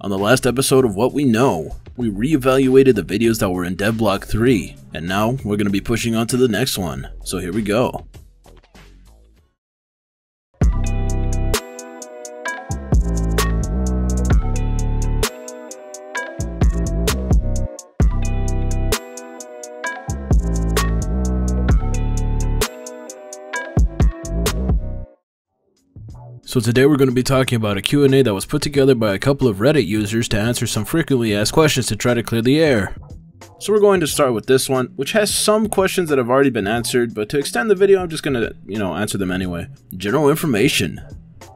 On the last episode of What We Know, we reevaluated the videos that were in Dev Block 3, and now we're going to be pushing on to the next one, so here we go. So today we're going to be talking about a Q&A that was put together by a couple of Reddit users to answer some frequently asked questions to try to clear the air. So we're going to start with this one, which has some questions that have already been answered, but to extend the video I'm just going to, answer them anyway. General information.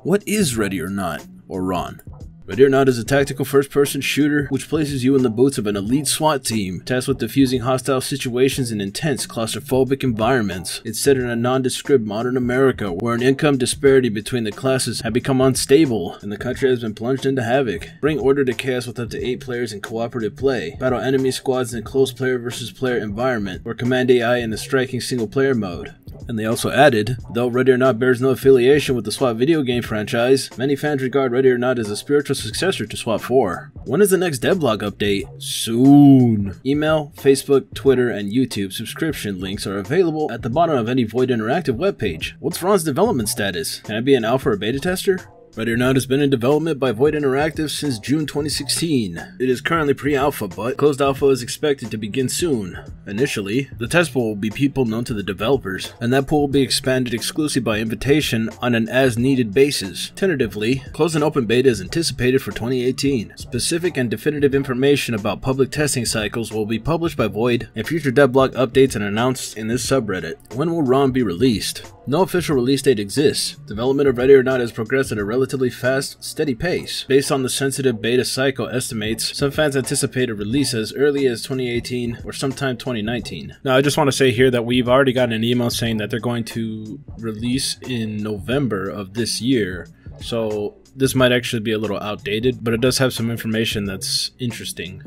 What is Ready or Not, or RoN? Ready or Not is a tactical first-person shooter which places you in the boots of an elite SWAT team tasked with defusing hostile situations in intense claustrophobic environments. It's set in a nondescript modern America where an income disparity between the classes have become unstable and the country has been plunged into havoc. Bring order to chaos with up to 8 players in cooperative play. Battle enemy squads in a close player versus player environment or command AI in a striking single-player mode. And they also added, though Ready or Not bears no affiliation with the SWAT video game franchise, many fans regard Ready or Not as a spiritual successor to SWAT 4. When is the next DevBlog update? Soon. Email, Facebook, Twitter, and YouTube subscription links are available at the bottom of any Void Interactive webpage. What's RoN's development status? Can I be an alpha or beta tester? Ready or Not has been in development by Void Interactive since June 2016. It is currently pre-alpha, but closed alpha is expected to begin soon. Initially, the test pool will be people known to the developers, and that pool will be expanded exclusively by invitation on an as-needed basis. Tentatively, closed and open beta is anticipated for 2018. Specific and definitive information about public testing cycles will be published by Void, and future devblog updates are announced in this subreddit. When will RoN be released? No official release date exists. Development of Ready or Not has progressed at a relatively fast, steady pace. Based on the sensitive beta cycle estimates, some fans anticipate a release as early as 2018 or sometime 2019. Now, I just want to say here that we've already gotten an email saying that they're going to release in November of this year. So this might actually be a little outdated, but it does have some information that's interesting.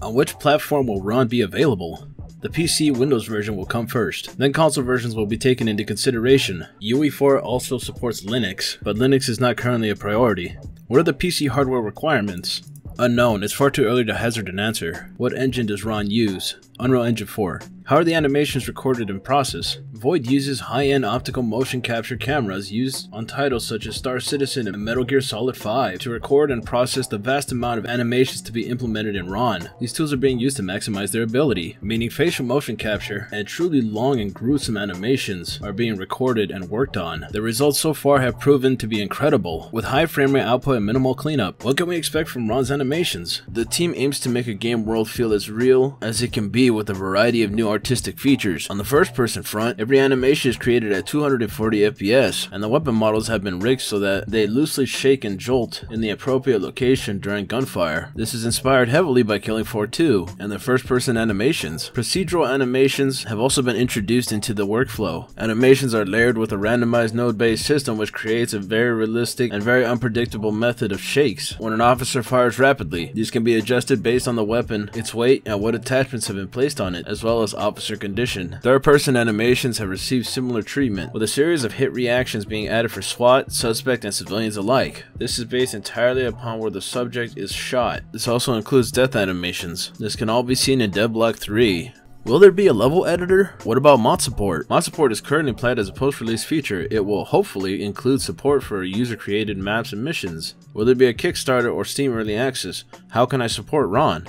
On which platform will RoN be available? The PC Windows version will come first, then console versions will be taken into consideration. UE4 also supports Linux, but Linux is not currently a priority. What are the PC hardware requirements? Unknown, it's far too early to hazard an answer. What engine does RoN use? Unreal Engine 4. How are the animations recorded in process? Void uses high-end optical motion capture cameras used on titles such as Star Citizen and Metal Gear Solid V to record and process the vast amount of animations to be implemented in RoN. These tools are being used to maximize their ability, meaning facial motion capture and truly long and gruesome animations are being recorded and worked on. The results so far have proven to be incredible, with high frame rate output and minimal cleanup. What can we expect from RoN's animations? The team aims to make a game world feel as real as it can be, with a variety of new artistic features. On the first-person front, every animation is created at 240 FPS, and the weapon models have been rigged so that they loosely shake and jolt in the appropriate location during gunfire. This is inspired heavily by Killing Floor 2 and the first-person animations. Procedural animations have also been introduced into the workflow. Animations are layered with a randomized node-based system which creates a very realistic and very unpredictable method of shakes when an officer fires rapidly. These can be adjusted based on the weapon, its weight, and what attachments have been placed on it, as well as officer condition. Third-person animations have received similar treatment, with a series of hit reactions being added for SWAT, suspect, and civilians alike. This is based entirely upon where the subject is shot. This also includes death animations. This can all be seen in Dev Block 3. Will there be a level editor? What about mod support? Mod support is currently planned as a post-release feature. It will hopefully include support for user-created maps and missions. Will there be a Kickstarter or Steam Early Access? How can I support RoN?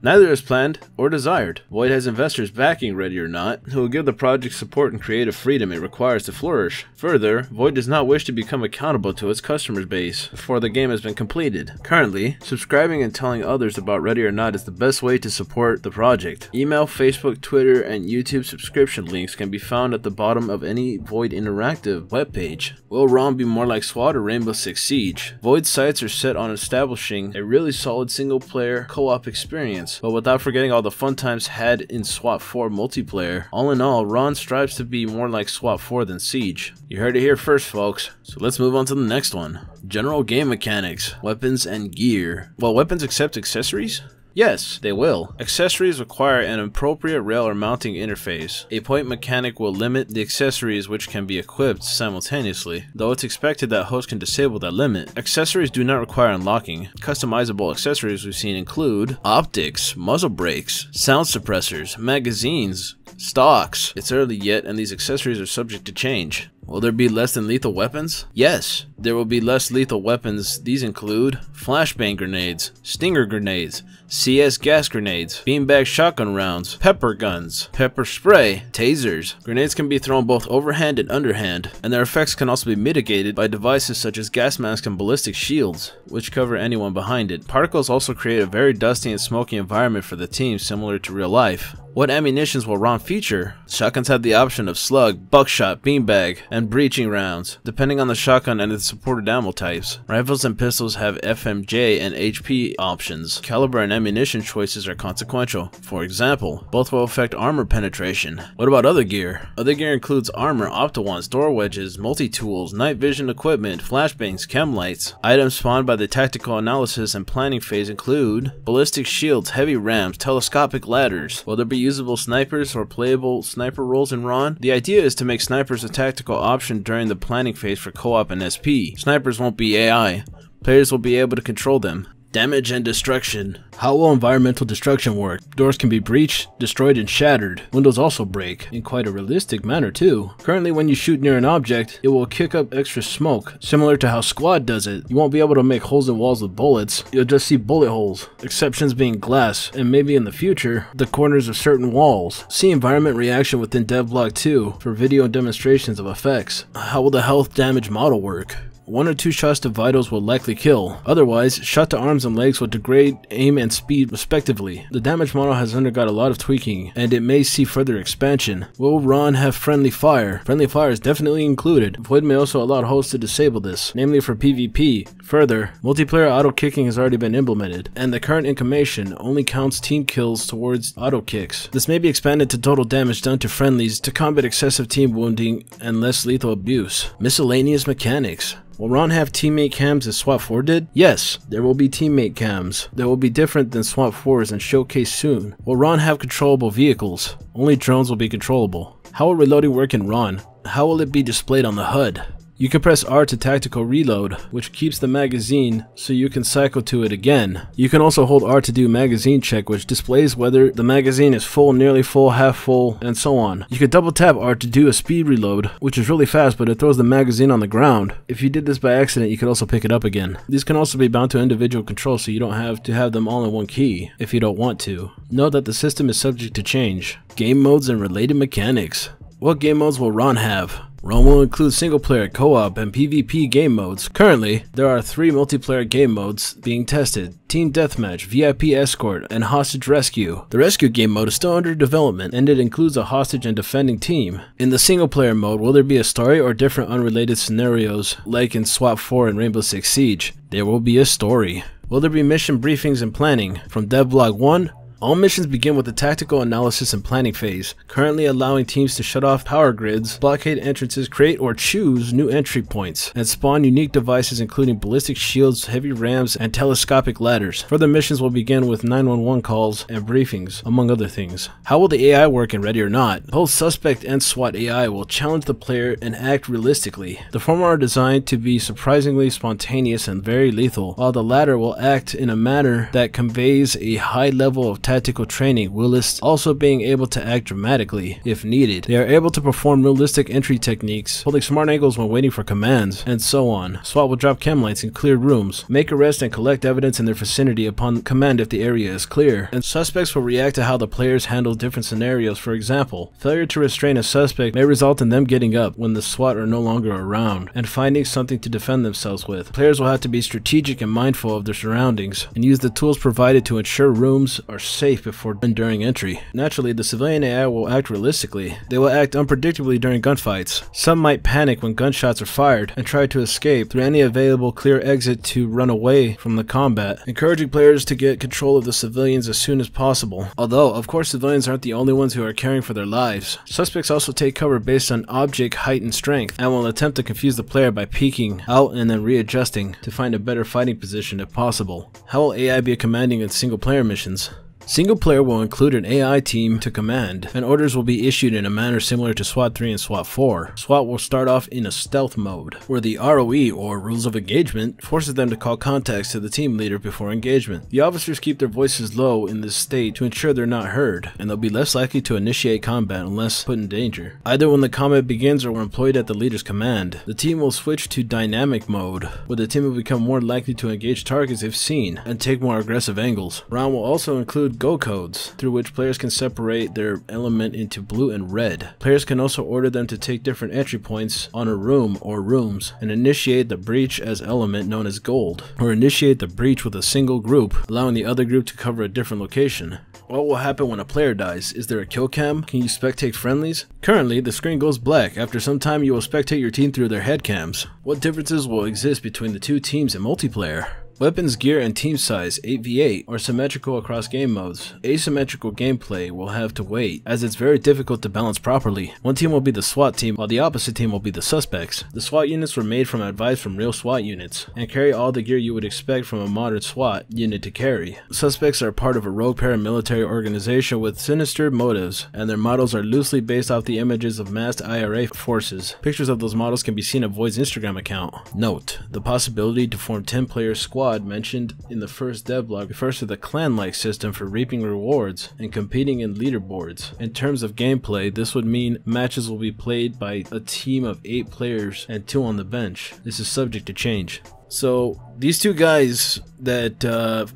Neither is planned or desired. Void has investors backing Ready or Not, who will give the project support and creative freedom it requires to flourish. Further, Void does not wish to become accountable to its customer base before the game has been completed. Currently, subscribing and telling others about Ready or Not is the best way to support the project. Email, Facebook, Twitter, and YouTube subscription links can be found at the bottom of any Void Interactive webpage. Will RoN be more like SWAT or Rainbow Six Siege? Void's sights are set on establishing a really solid single-player co-op experience, but without forgetting all the fun times had in SWAT 4 multiplayer. All in all, RoN strives to be more like SWAT 4 than Siege. You heard it here first, folks. So let's move on to the next one. General game mechanics, weapons, and gear. Will weapons accept accessories? Yes, they will. Accessories require an appropriate rail or mounting interface. A point mechanic will limit the accessories which can be equipped simultaneously, though it's expected that hosts can disable that limit. Accessories do not require unlocking. Customizable accessories we've seen include optics, muzzle brakes, sound suppressors, magazines, stocks. It's early yet, and these accessories are subject to change. Will there be less than lethal weapons? Yes, there will be less lethal weapons. These include flashbang grenades, stinger grenades, CS gas grenades, beanbag shotgun rounds, pepper guns, pepper spray, tasers. Grenades can be thrown both overhand and underhand, and their effects can also be mitigated by devices such as gas masks and ballistic shields, which cover anyone behind it. Particles also create a very dusty and smoky environment for the team, similar to real life. What ammunitions will RoN feature? Shotguns have the option of slug, buckshot, beanbag, and breaching rounds, depending on the shotgun and its supported ammo types. Rifles and pistols have FMJ and HP options. Caliber and ammunition choices are consequential. For example, both will affect armor penetration. What about other gear? Other gear includes armor, optawants, door wedges, multi-tools, night vision equipment, flashbangs, chem lights. Items spawned by the tactical analysis and planning phase include ballistic shields, heavy rams, telescopic ladders. Will there be usable snipers or playable sniper roles in RoN? The idea is to make snipers a tactical option during the planning phase for co-op and SP. Snipers won't be AI. Players will be able to control them. Damage and destruction. How will environmental destruction work? Doors can be breached, destroyed, and shattered. Windows also break, in quite a realistic manner too. Currently, when you shoot near an object, it will kick up extra smoke, similar to how Squad does it. You won't be able to make holes in walls with bullets, you'll just see bullet holes. Exceptions being glass, and maybe in the future, the corners of certain walls. See environment reaction within DevBlog 2 for video demonstrations of effects. How will the health damage model work? 1 or 2 shots to vitals will likely kill. Otherwise, shot to arms and legs will degrade aim and speed respectively. The damage model has undergone a lot of tweaking, and it may see further expansion. Will RoN have friendly fire? Friendly fire is definitely included. Void may also allow hosts to disable this, namely for PvP. Further, multiplayer auto-kicking has already been implemented, and the current information only counts team kills towards auto-kicks. This may be expanded to total damage done to friendlies to combat excessive team wounding and less lethal abuse. Miscellaneous mechanics. Will RoN have teammate cams as SWAT 4 did? Yes, there will be teammate cams. They will be different than SWAT 4's and showcased soon. Will RoN have controllable vehicles? Only drones will be controllable. How will reloading work in RoN? How will it be displayed on the HUD? You can press R to tactical reload, which keeps the magazine so you can cycle to it again. You can also hold R to do magazine check, which displays whether the magazine is full, nearly full, half full, and so on. You can double tap R to do a speed reload, which is really fast, but it throws the magazine on the ground. If you did this by accident, you could also pick it up again. These can also be bound to individual controls, so you don't have to have them all in one key if you don't want to. Note that the system is subject to change. Game modes and related mechanics. What game modes will RoN have? RoN will include single-player, co-op, and PvP game modes. Currently, there are 3 multiplayer game modes being tested: Team Deathmatch, VIP Escort, and Hostage Rescue. The Rescue game mode is still under development, and it includes a hostage and defending team. In the single-player mode, will there be a story or different unrelated scenarios like in SWAT 4 and Rainbow Six Siege? There will be a story. Will there be mission briefings and planning? From DevBlog 1, all missions begin with the tactical analysis and planning phase, currently allowing teams to shut off power grids, blockade entrances, create or choose new entry points, and spawn unique devices including ballistic shields, heavy rams, and telescopic ladders. Further missions will begin with 911 calls and briefings, among other things. How will the AI work in Ready or Not? Both Suspect and SWAT AI will challenge the player and act realistically. The former are designed to be surprisingly spontaneous and very lethal, while the latter will act in a manner that conveys a high level of tactical training, whilst also being able to act dramatically if needed. They are able to perform realistic entry techniques, holding smart angles when waiting for commands, and so on. SWAT will drop chem lights in clear rooms, make arrests and collect evidence in their vicinity upon command if the area is clear, and suspects will react to how the players handle different scenarios. For example, failure to restrain a suspect may result in them getting up when the SWAT are no longer around and finding something to defend themselves with. Players will have to be strategic and mindful of their surroundings and use the tools provided to ensure rooms are safe safe before and during entry. Naturally, the civilian AI will act realistically. They will act unpredictably during gunfights. Some might panic when gunshots are fired and try to escape through any available clear exit to run away from the combat, encouraging players to get control of the civilians as soon as possible. Although, of course, civilians aren't the only ones who are caring for their lives. Suspects also take cover based on object height and strength, and will attempt to confuse the player by peeking out and then readjusting to find a better fighting position if possible. How will AI be commanding in single-player missions? Single player will include an AI team to command, and orders will be issued in a manner similar to SWAT 3 and SWAT 4. SWAT will start off in a stealth mode, where the ROE, or Rules of Engagement, forces them to call contacts to the team leader before engagement. The officers keep their voices low in this state to ensure they're not heard, and they'll be less likely to initiate combat unless put in danger. Either when the combat begins or when employed at the leader's command, the team will switch to dynamic mode, where the team will become more likely to engage targets if seen, and take more aggressive angles. RoN will also include go codes, through which players can separate their element into blue and red. Players can also order them to take different entry points on a room or rooms and initiate the breach as element known as gold, or initiate the breach with a single group, allowing the other group to cover a different location. What will happen when a player dies? Is there a kill cam? Can you spectate friendlies? Currently, the screen goes black. After some time, you will spectate your team through their head cams. What differences will exist between the two teams in multiplayer? Weapons, gear, and team size 8v8 are symmetrical across game modes. Asymmetrical gameplay will have to wait, as it's very difficult to balance properly. One team will be the SWAT team, while the opposite team will be the suspects. The SWAT units were made from advice from real SWAT units, and carry all the gear you would expect from a modern SWAT unit to carry. Suspects are part of a rogue paramilitary organization with sinister motives, and their models are loosely based off the images of masked IRA forces. Pictures of those models can be seen at Void's Instagram account. Note, the possibility to form 10-player squad mentioned in the first DevBlog refers to the clan-like system for reaping rewards and competing in leaderboards. In terms of gameplay, this would mean matches will be played by a team of 8 players and 2 on the bench. This is subject to change. So these two guys that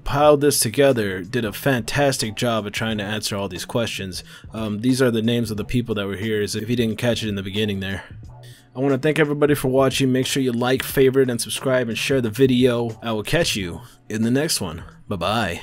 piled this together did a fantastic job of trying to answer all these questions. These are the names of the people that were here, as if you didn't catch it in the beginning there. I want to thank everybody for watching. Make sure you like, favorite, and subscribe, and share the video. I will catch you in the next one. Bye-bye.